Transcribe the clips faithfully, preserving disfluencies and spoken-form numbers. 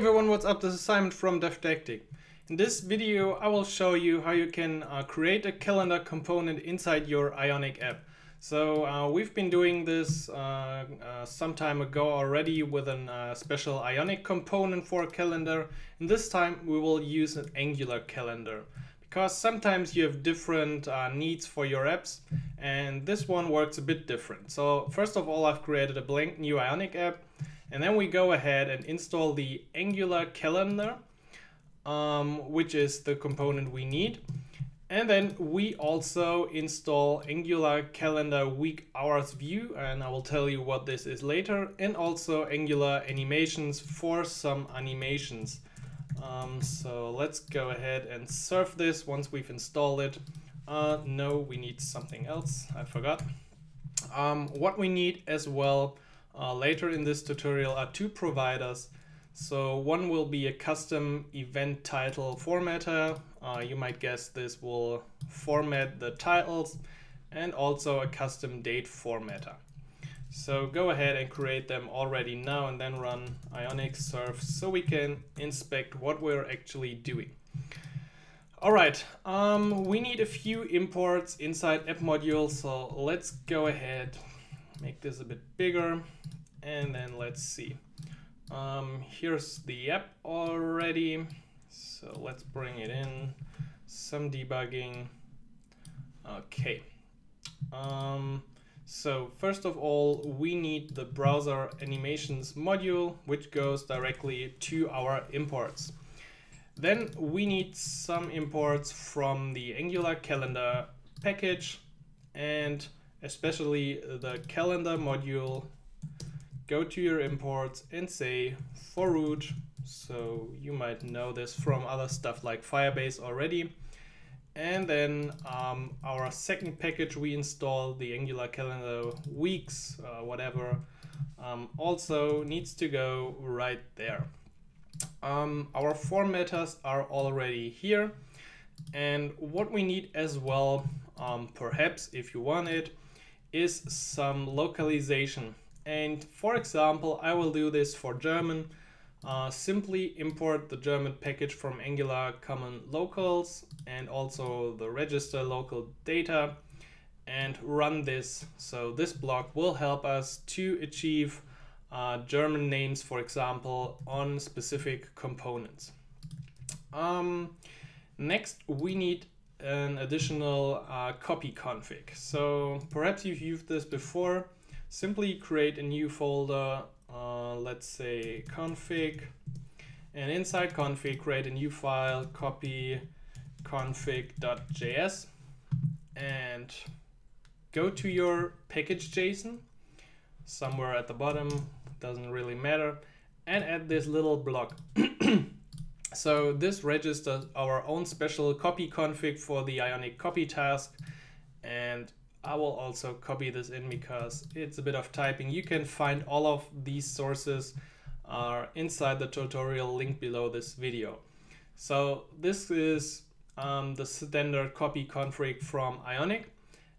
everyone, what's up? This is Simon from DevTactic. In this video I will show you how you can uh, create a calendar component inside your Ionic app. So uh, we've been doing this uh, uh, some time ago already with a uh, special Ionic component for a calendar, and this time we will use an Angular calendar. Because sometimes you have different uh, needs for your apps, and this one works a bit different. So first of all, I've created a blank new Ionic app, and then we go ahead and install the Angular Calendar, um, which is the component we need. And then we also install Angular Calendar Week Hours View, and I will tell you what this is later, and also Angular Animations for some animations. Um, so let's go ahead and serve this once we've installed it. Uh, no, we need something else. I forgot. Um, what we need as well uh, later in this tutorial are two providers. So one will be a custom event title formatter. Uh, you might guess this will format the titles, and also a custom date formatter. So go ahead and create them already now, and then run Ionic serve so we can inspect what we're actually doing. All right, um, we need a few imports inside AppModule, so let's go ahead, make this a bit bigger, and then let's see. Um, here's the app already, so let's bring it in, some debugging. Okay. Um, So first of all, we need the browser animations module, which goes directly to our imports. Then we need some imports from the Angular calendar package, and especially the calendar module. Go to your imports and say for root. So you might know this from other stuff like Firebase already. And then um, our second package we install, the Angular Calendar Weeks, uh, whatever, um, also needs to go right there. Um, our formatters are already here. And what we need as well, um, perhaps if you want it, is some localization. And for example, I will do this for German. Uh, simply import the German package from Angular Common Locals and also the register local data and run this. So this block will help us to achieve uh, German names, for example, on specific components. Um, next, we need an additional uh, copy config. So perhaps you've used this before. Simply create a new folder. Uh, let's say config, and inside config create a new file, copy config.js, and go to your package.json somewhere at the bottom, doesn't really matter, and add this little block. So this registers our own special copy config for the Ionic copy task, and I will also copy this in because it's a bit of typing. You can find all of these sources are inside the tutorial link below this video. So this is um, the standard copy config from Ionic,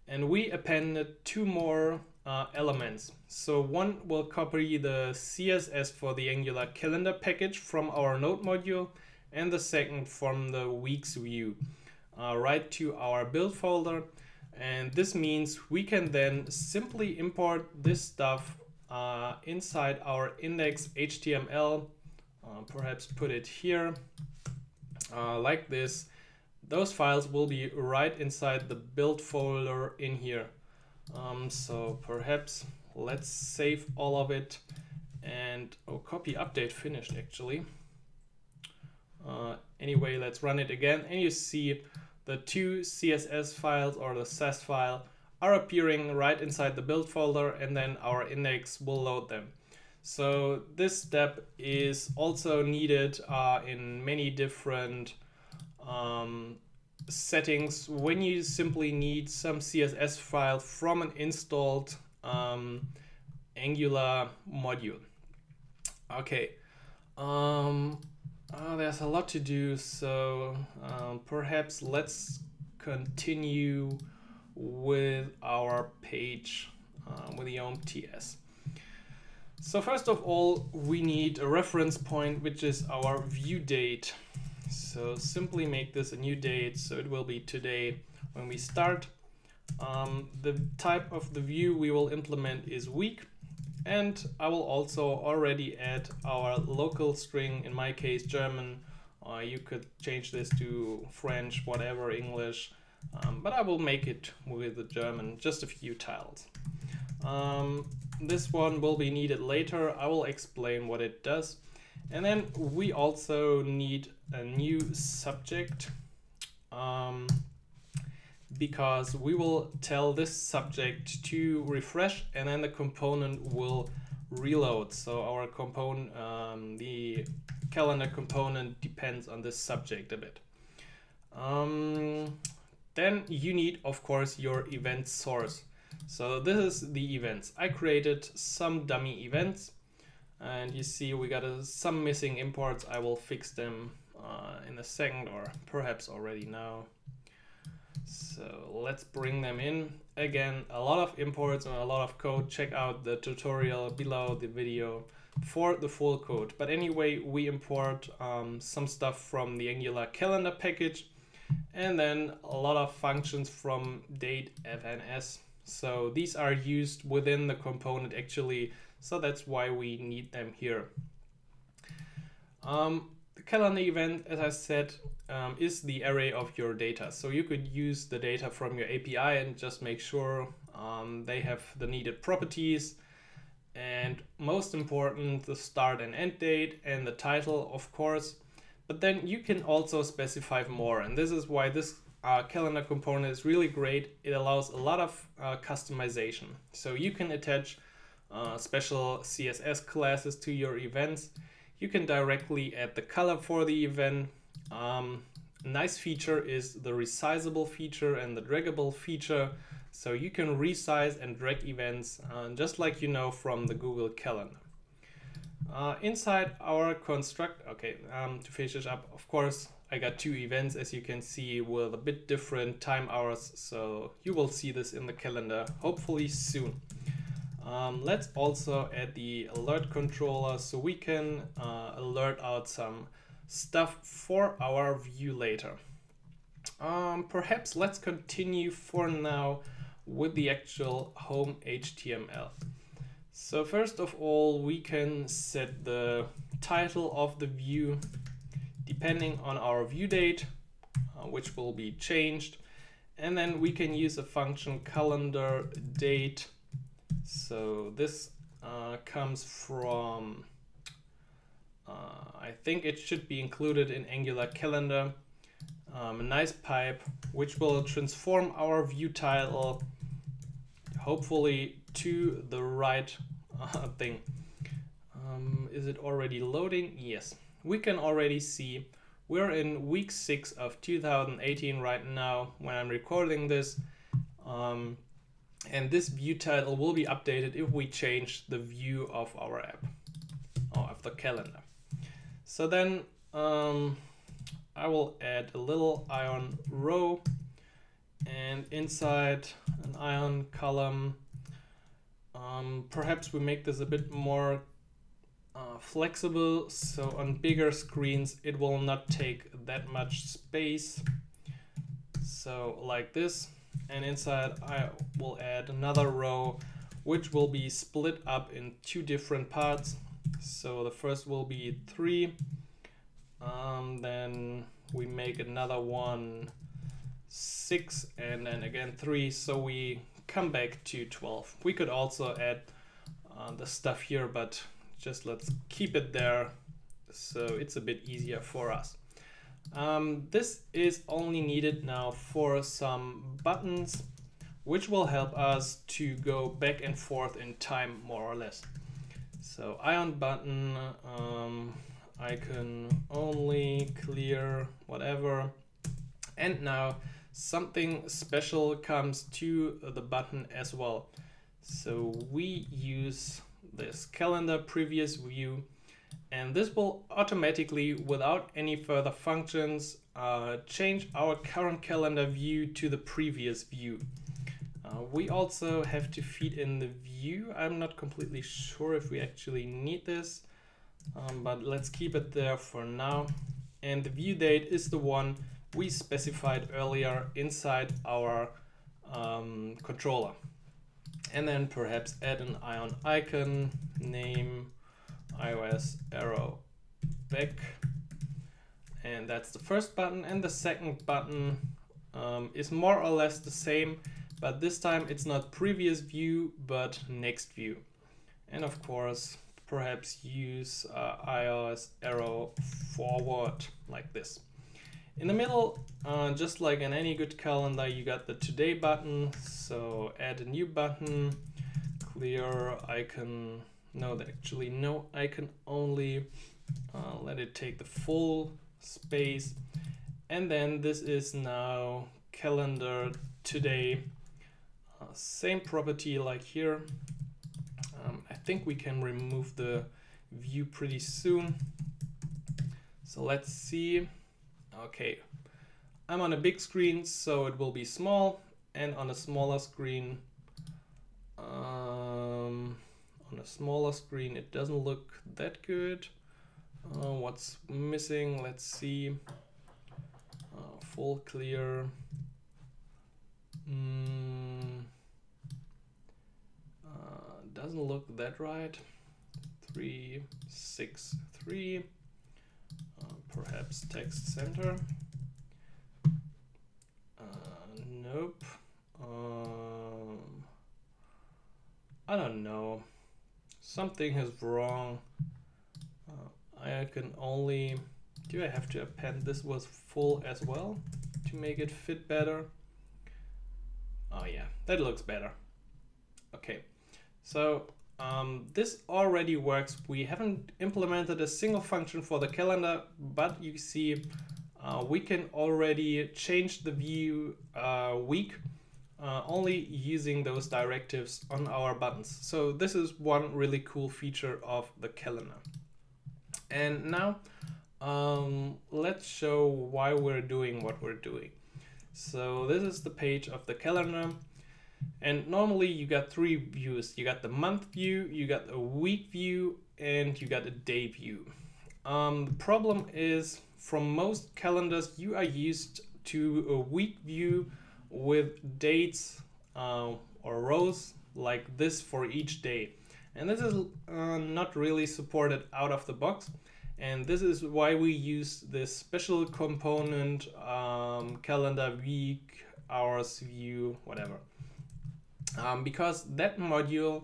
and we appended two more uh, elements. So one will copy the C S S for the Angular calendar package from our node module, and the second from the weeks view uh, right to our build folder. And this means we can then simply import this stuff uh, inside our index H T M L, uh, perhaps put it here uh, like this. Those files will be right inside the build folder in here. Um, so perhaps let's save all of it and oh, copy update finished actually. Uh, anyway, let's run it again, and you see the two C S S files or the Sass file are appearing right inside the build folder, and then our index will load them. So this step is also needed uh, in many different um, settings when you simply need some C S S file from an installed um, Angular module. Okay. Um, Uh, there's a lot to do, so um, perhaps let's continue with our page uh, with the O M T S. So first of all, we need a reference point, which is our view date. So simply make this a new date. So it will be today when we start. Um, the type of the view we will implement is week. And I will also already add our local string, in my case, German. Uh, you could change this to French, whatever, English. Um, but I will make it with the German, just a few tiles. Um, this one will be needed later. I will explain what it does. And then we also need a new subject, um, because we will tell this subject to refresh, and then the component will reload. So our component, um, the calendar component, depends on this subject a bit. Um, then you need, of course, your event source. So this is the events. I created some dummy events, and you see we got a, some missing imports. I will fix them uh, in a second, or perhaps already now. So let's bring them in. Again, a lot of imports and a lot of code. Check out the tutorial below the video for the full code. But anyway, we import um, some stuff from the Angular calendar package, and then a lot of functions from date F N S. So these are used within the component actually, so that's why we need them here. Um, the calendar event, as I said, um, is the array of your data. So you could use the data from your A P I and just make sure um, they have the needed properties. And most important, the start and end date and the title, of course. But then you can also specify more, and this is why this Uh, calendar component is really great. It allows a lot of uh, customization. So you can attach uh, special C S S classes to your events. You can directly add the color for the event. Um, nice feature is the resizable feature and the draggable feature. So you can resize and drag events uh, just like you know from the Google Calendar. Uh, inside our construct, okay, um, to finish this up, of course, I got two events, as you can see, with a bit different time hours, so you will see this in the calendar hopefully soon. Um, let's also add the alert controller so we can uh, alert out some stuff for our view later. Um, perhaps let's continue for now with the actual home H T M L. So first of all, we can set the title of the view depending on our view date, uh, which will be changed. And then we can use a function calendar date. So this uh, comes from, uh, I think it should be included in Angular Calendar, um, a nice pipe, which will transform our view title, hopefully to the right uh, thing. Um, is it already loading? Yes. We can already see we're in week six of two thousand eighteen right now when I'm recording this, um, and this view title will be updated if we change the view of our app or of the calendar. So then um, I will add a little ion row, and inside an ion column, um, perhaps we make this a bit more Uh, flexible, so on bigger screens it will not take that much space, so like this. And inside I will add another row, which will be split up in two different parts. So the first will be three, um, then we make another one six, and then again three, so we come back to twelve. We could also add uh, the stuff here, but just let's keep it there, so it's a bit easier for us. Um, this is only needed now for some buttons, which will help us to go back and forth in time more or less. So ion button, um, I can only clear whatever. And now something special comes to the button as well. So we use this calendar previous view, and this will automatically, without any further functions, uh, change our current calendar view to the previous view. Uh, we also have to feed in the view. I'm not completely sure if we actually need this, um, but let's keep it there for now. And the view date is the one we specified earlier inside our um, controller. And then perhaps add an ion icon, name iOS arrow back. And that's the first button. And the second button um, is more or less the same, but this time it's not previous view, but next view. And of course, perhaps use uh, iOS arrow forward like this. In the middle, uh, just like in any good calendar, you got the today button. So add a new button, clear icon, no, actually no icon only. Uh, let it take the full space. And then this is now calendar today. Uh, same property like here. Um, I think we can remove the view pretty soon. So let's see. Okay, I'm on a big screen, so it will be small, and on a smaller screen, um, on a smaller screen, it doesn't look that good. Uh, what's missing? Let's see. Uh, full clear. Mm, uh, doesn't look that right. Three, six, three. Uh, perhaps text center. Uh, nope. Um, I don't know. Something is wrong. Uh, I can only. Do I have to append this was full as well to make it fit better? Oh yeah, that looks better. Okay, so um, this already works. We haven't implemented a single function for the calendar, but you see uh, we can already change the view uh, week uh, only using those directives on our buttons. So this is one really cool feature of the calendar. And now um, let's show why we're doing what we're doing. So this is the page of the calendar, and normally you got three views. You got the month view, you got a week view, and you got a day view. Um, the problem is from most calendars you are used to a week view with dates uh, or rows like this for each day. And this is uh, not really supported out of the box. And this is why we use this special component, um, calendar week, hours view, whatever. Um, because that module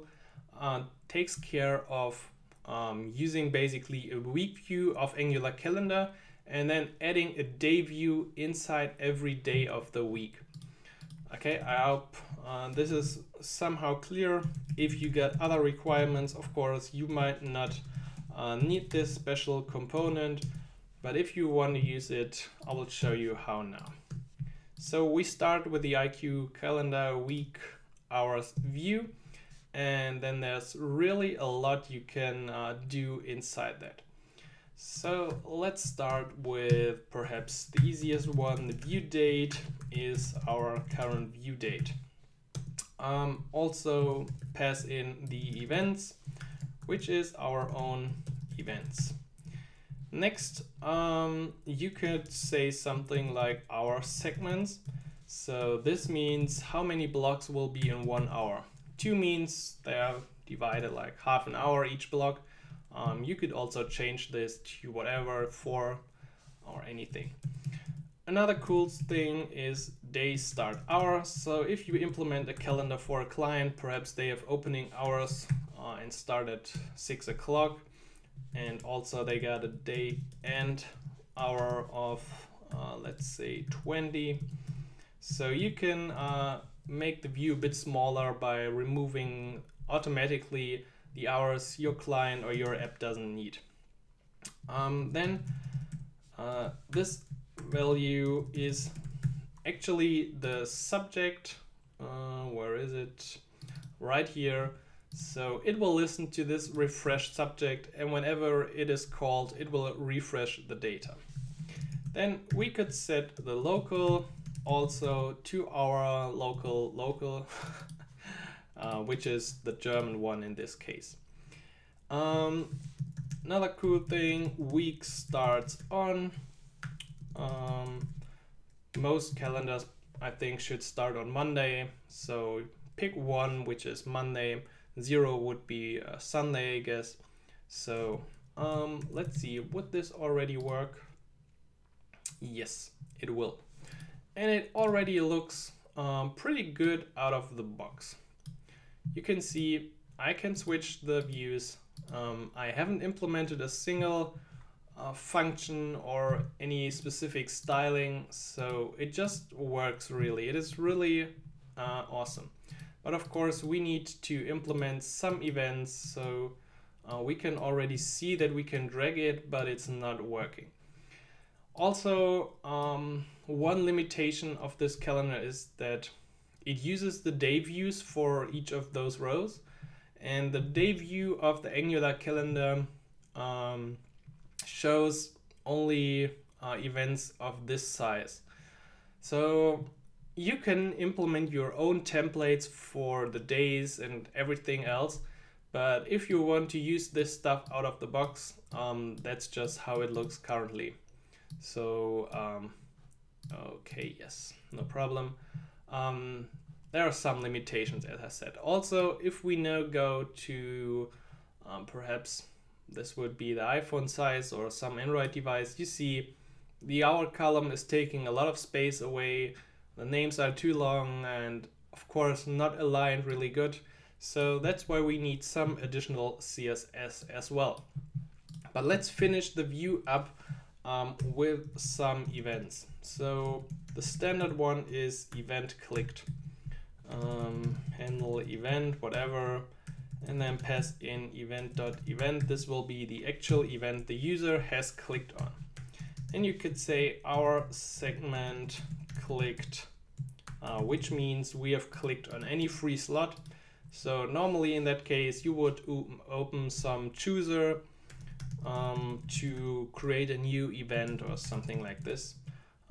uh, takes care of um, using basically a week view of Angular Calendar and then adding a day view inside every day of the week. Okay, I hope uh, this is somehow clear. If you got other requirements, of course, you might not Uh, need this special component, but if you want to use it, I will show you how now. So we start with the I Q calendar week hours view, and then there's really a lot you can uh, do inside that. So let's start with perhaps the easiest one. The view date is our current view date. Um, also pass in the events, which is our own events. Next, um, you could say something like our segments. So this means how many blocks will be in one hour. Two means they are divided like half an hour each block. Um, you could also change this to whatever, four or anything. Another cool thing is day start hour. So if you implement a calendar for a client, perhaps they have opening hours Uh, and start at six o'clock, and also they got a day end hour of uh, let's say twenty. So you can uh, make the view a bit smaller by removing automatically the hours your client or your app doesn't need. Um, then uh, this value is actually the subject. Uh, where is it? Right here. So it will listen to this refreshed subject, and whenever it is called, it will refresh the data. Then we could set the local also to our local local, uh, which is the German one in this case. Um, another cool thing, week starts on. Um, most calendars, I think, should start on Monday. So pick one, which is Monday. Zero would be uh, Sunday, I guess. So um, let's see, would this already work? Yes, it will. And it already looks um, pretty good out of the box. You can see I can switch the views. Um, I haven't implemented a single uh, function or any specific styling, so it just works really. It is really uh, awesome. But of course we need to implement some events, so uh, we can already see that we can drag it, but it's not working. Also, um, one limitation of this calendar is that it uses the day views for each of those rows. And the day view of the Angular calendar um, shows only uh, events of this size. So you can implement your own templates for the days and everything else. But if you want to use this stuff out of the box, um, that's just how it looks currently. So, um, okay, yes, no problem. Um, There are some limitations, as I said. Also, if we now go to um, perhaps this would be the iPhone size or some Android device, you see the hour column is taking a lot of space away, the names are too long and of course not aligned really good. So that's why we need some additional C S S as well. But let's finish the view up um, with some events. So the standard one is event clicked. Um, handle event, whatever, and then pass in event.event. This will be the actual event the user has clicked on. And you could say our segment clicked, uh, which means we have clicked on any free slot. So normally in that case you would open some chooser um, to create a new event or something like this.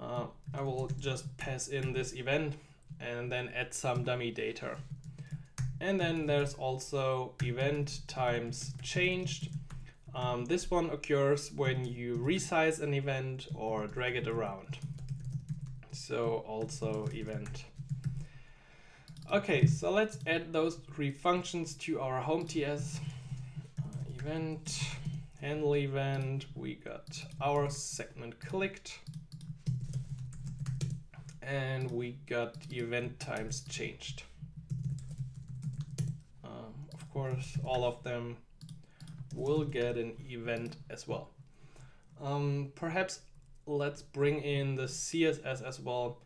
Uh, I will just pass in this event and then add some dummy data. And then there's also event times changed. Um, this one occurs when you resize an event or drag it around. So also event. Okay, so let's add those three functions to our home T S. Uh, event, handle event, we got our segment clicked. And we got event times changed. Um, of course, all of them will get an event as well. Um, perhaps let's bring in the C S S as well.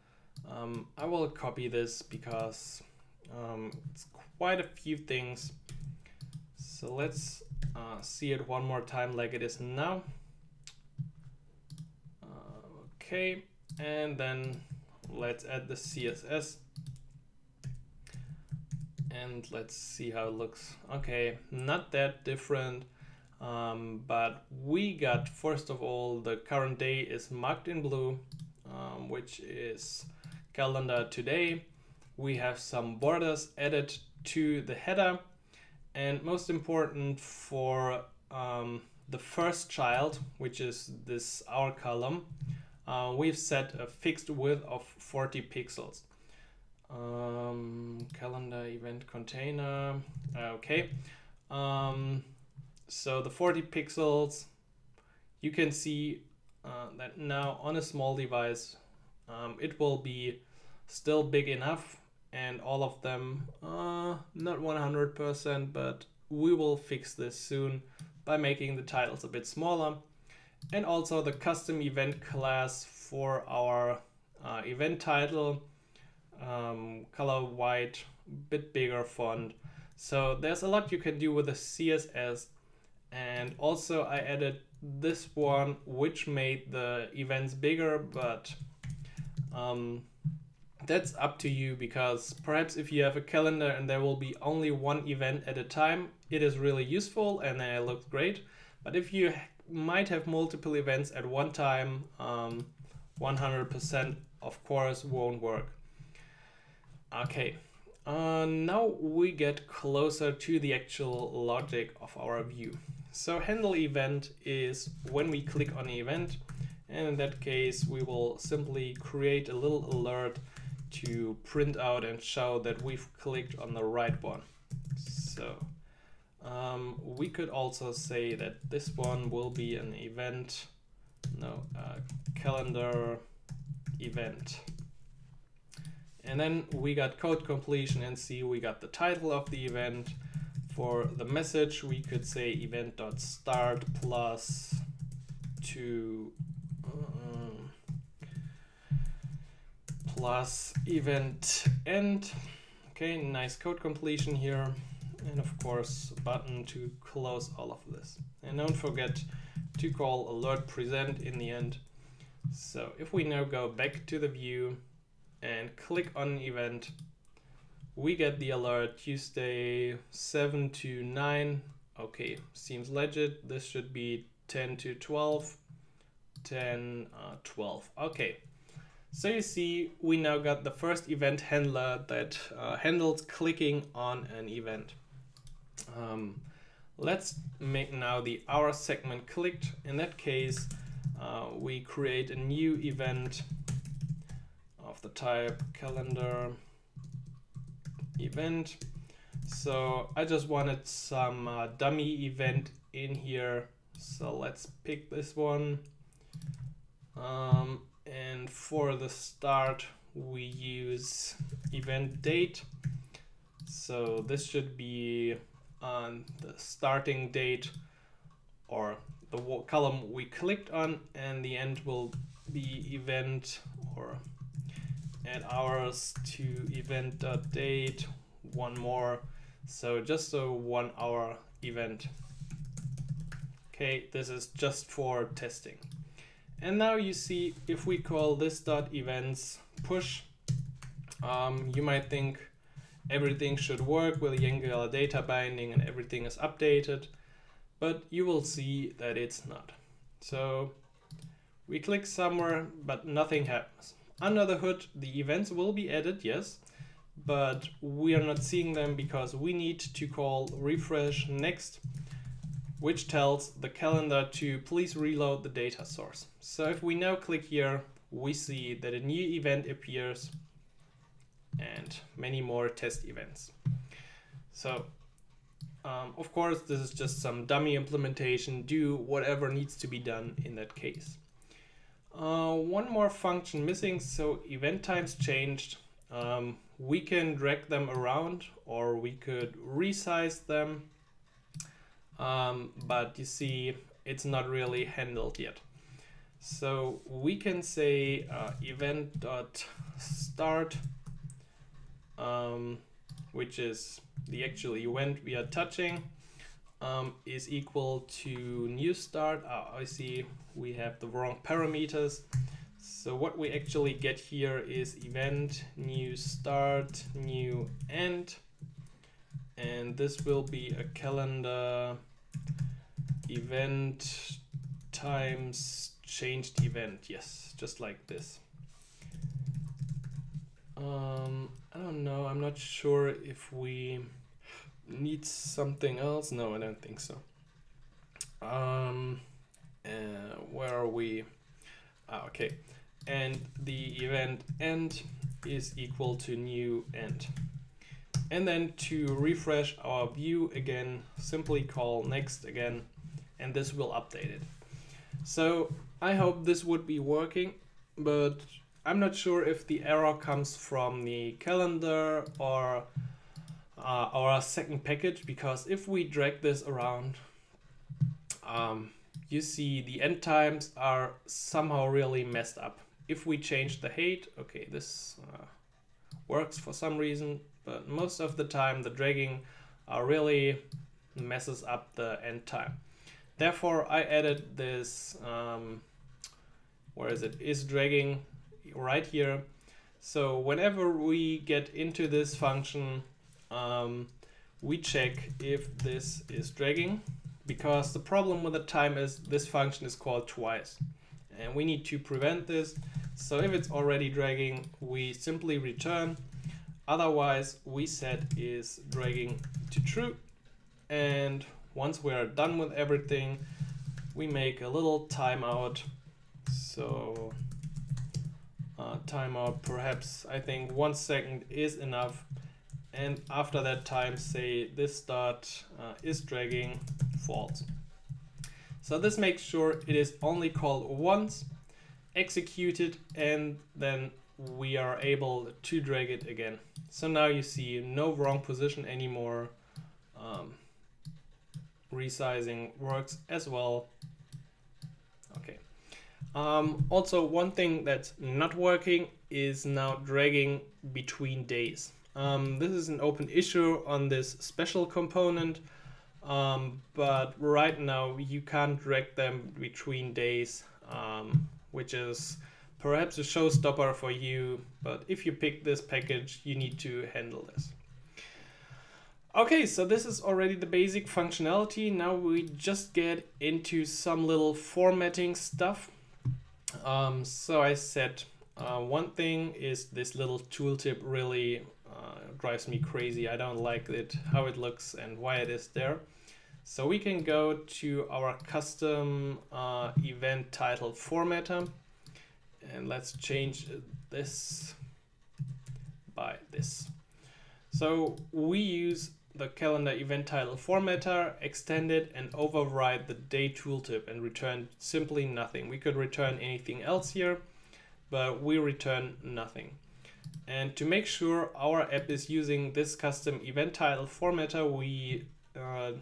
Um, I will copy this because um, it's quite a few things. So let's uh, see it one more time like it is now. Uh, okay, and then let's add the C S S and let's see how it looks. Okay, not that different, um, but we got, first of all, the current day is marked in blue, um, which is calendar today. We have some borders added to the header, and most important for um, the first child, which is this hour column, Uh, we've set a fixed width of forty pixels. Um, calendar event container, okay. Um, so the forty pixels, you can see uh, that now on a small device, um, it will be still big enough, and all of them, uh, not one hundred percent, but we will fix this soon by making the titles a bit smaller. And also the custom event class for our uh, event title, um, color white, bit bigger font. So there's a lot you can do with the C S S. And also I added this one, which made the events bigger, but um, that's up to you, because perhaps if you have a calendar and there will be only one event at a time, it is really useful and then it looks great. But if you might have multiple events at one time, um, one hundred percent of course won't work. Okay, uh, now we get closer to the actual logic of our view. So handle event is when we click on an event, and in that case we will simply create a little alert to print out and show that we've clicked on the right one. So um, we could also say that this one will be an event, no, uh, calendar event. And then we got code completion and see we got the title of the event. For the message, we could say event.start plus to um, plus event end. Okay, nice code completion here. And of course, button to close all of this. And don't forget to call alert present in the end. So if we now go back to the view and click on event, we get the alert Tuesday seven to nine. Okay, seems legit. This should be ten to twelve, ten, twelve. Okay, so you see we now got the first event handler that uh, handles clicking on an event. Um, let's make now the hour segment clicked. In that case, uh, we create a new event of the type calendar event. So I just wanted some uh, dummy event in here, so let's pick this one, um, and for the start we use event date, so this should be on the starting date or the column we clicked on, and the end will be event or add hours to event.date, one more, so just a one hour event. Okay, this is just for testing. And now you see if we call this dot events push, um, you might think everything should work with the Angular data binding and everything is updated, but you will see that it's not. So we click somewhere, but nothing happens. Under the hood, the events will be added, yes, but we are not seeing them because we need to call refresh next, which tells the calendar to please reload the data source. So if we now click here, we see that a new event appears and many more test events. So um, of course, this is just some dummy implementation. Do whatever needs to be done in that case. Uh, one more function missing, so event times changed. Um, we can drag them around or we could resize them, um, but you see it's not really handled yet. So we can say uh, event.start, um, which is the actual event we are touching, Um, is equal to new start. Oh, I see we have the wrong parameters. So what we actually get here is event, new start, new end. And this will be a calendar event times changed event. Yes, just like this. Um, I don't know, I'm not sure if we needs something else. No, I don't think so. Um, uh, where are we? Ah, okay. And the event end is equal to new end. And then to refresh our view again, simply call next again, and this will update it. So I hope this would be working, but I'm not sure if the error comes from the calendar or Uh, our second package, because if we drag this around, um, you see the end times are somehow really messed up. If we change the height, okay, this uh, works for some reason, but most of the time the dragging uh, really messes up the end time. Therefore, I added this, um, where is it, is dragging right here. So whenever we get into this function, Um, we check if this is dragging, because the problem with the time is this function is called twice and we need to prevent this. So if it's already dragging, we simply return. Otherwise, we set is dragging to true. And once we are done with everything, we make a little timeout. So uh, timeout, perhaps I think one second is enough. And after that time, say this start uh, is dragging false. So this makes sure it is only called once, executed, and then we are able to drag it again. So now you see no wrong position anymore. Um, resizing works as well. Okay. Um, also, one thing that's not working is now dragging between days. Um, this is an open issue on this special component, um, but right now you can't drag them between days, um, which is perhaps a showstopper for you, but if you pick this package, you need to handle this. Okay, so this is already the basic functionality. Now we just get into some little formatting stuff. Um, so I said uh, one thing is this little tooltip really uh, drives me crazy. I don't like it, how it looks and why it is there. So we can go to our custom uh, event title formatter, and let's change this by this. So we use the calendar event title formatter, extend it, and override the day tooltip and return simply nothing. We could return anything else here, but we return nothing. And to make sure our app is using this custom event title formatter, we uh,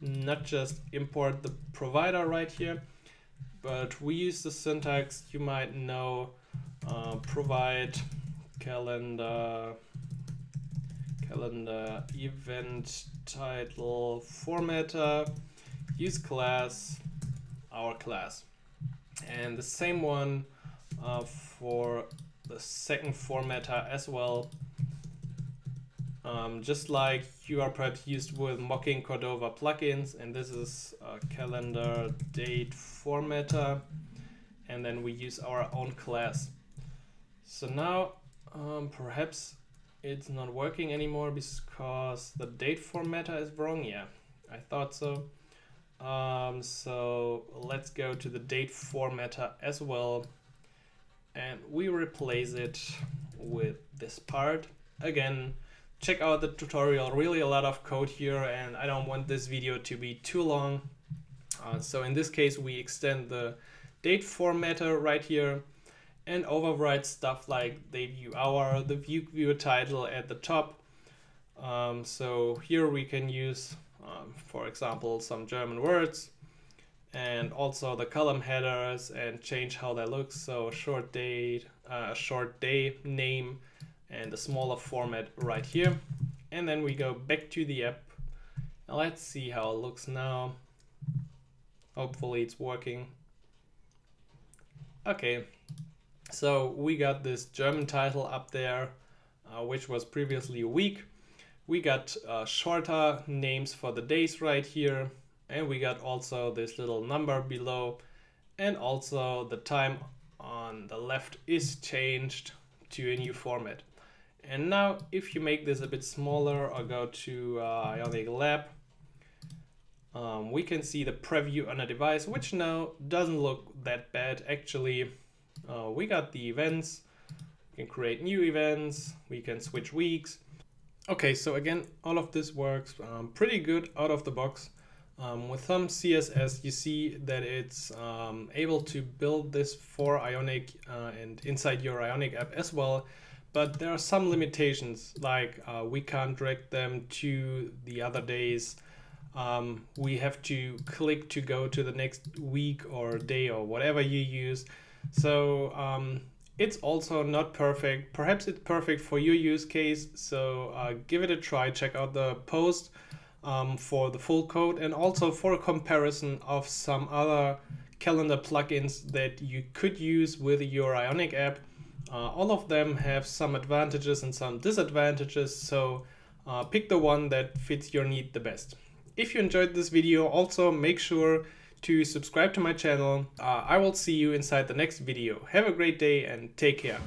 not just import the provider right here, but we use the syntax you might know, uh, provide calendar calendar event title formatter, use class our class, and the same one uh, for the second formatter as well. Um, just like you are perhaps used with mocking Cordova plugins, and this is a calendar date formatter, and then we use our own class. So now um, perhaps it's not working anymore because the date formatter is wrong. Yeah, I thought so. Um, so let's go to the date formatter as well, and we replace it with this part again. Check out the tutorial, really a lot of code here, and I don't want this video to be too long. Uh, so in this case, we extend the date formatter right here and override stuff like the view hour, the view viewer title at the top. Um, so here we can use, um, for example, some German words, and also the column headers, and change how that looks. So short date, uh, short day name, and a smaller format right here. And then we go back to the app. Now let's see how it looks now. Hopefully it's working. Okay, so we got this German title up there, uh, which was previously a week. We got uh, shorter names for the days right here. And we got also this little number below. And also the time on the left is changed to a new format. And now if you make this a bit smaller or go to uh, Ionic Lab, um, we can see the preview on a device, which now doesn't look that bad actually. Uh, we got the events, we can create new events, we can switch weeks. Okay, so again, all of this works um, pretty good out of the box. Um, with some C S S, you see that it's um, able to build this for Ionic uh, and inside your Ionic app as well. But there are some limitations, like uh, we can't drag them to the other days. Um, we have to click to go to the next week or day or whatever you use. So um, it's also not perfect. Perhaps it's perfect for your use case. So uh, give it a try. Check out the post Um, for the full code, and also for a comparison of some other calendar plugins that you could use with your Ionic app. Uh, all of them have some advantages and some disadvantages, so uh, pick the one that fits your need the best. If you enjoyed this video, also make sure to subscribe to my channel. Uh, I will see you inside the next video. Have a great day and take care.